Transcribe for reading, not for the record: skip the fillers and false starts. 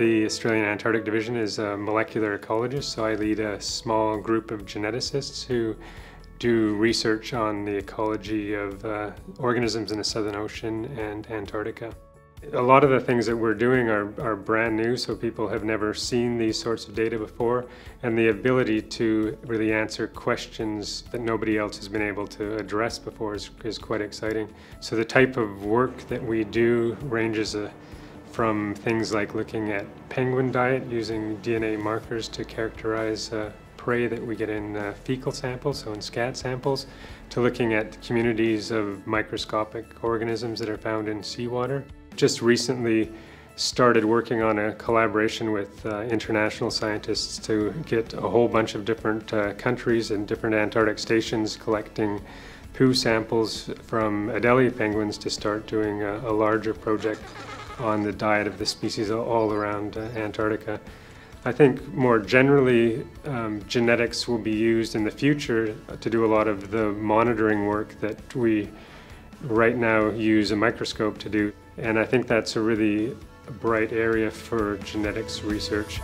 The Australian Antarctic Division is a molecular ecologist, so I lead a small group of geneticists who do research on the ecology of organisms in the Southern Ocean and Antarctica. A lot of the things that we're doing are brand new, so people have never seen these sorts of data before, and the ability to really answer questions that nobody else has been able to address before is quite exciting. So the type of work that we do ranges from things like looking at penguin diet, using DNA markers to characterize prey that we get in fecal samples, so in scat samples, to looking at communities of microscopic organisms that are found in seawater. Just recently started working on a collaboration with international scientists to get a whole bunch of different countries and different Antarctic stations collecting poo samples from Adélie penguins to start doing a larger project on the diet of the species all around Antarctica. I think more generally, genetics will be used in the future to do a lot of the monitoring work that we right now use a microscope to do. And I think that's a really bright area for genetics research.